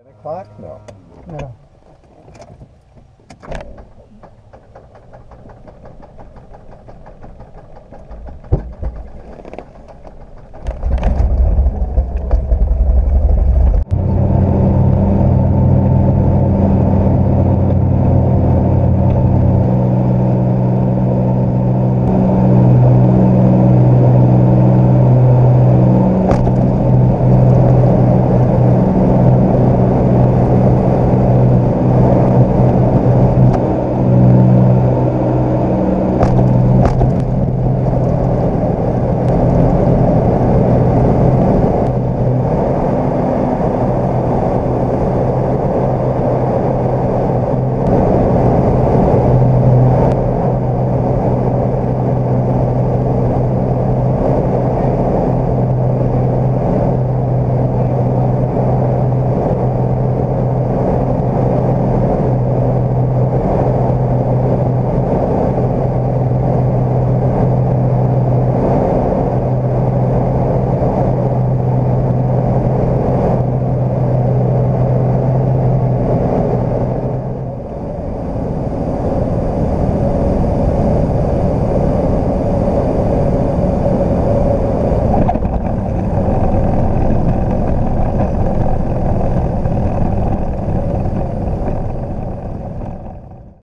10 o'clock? No. No.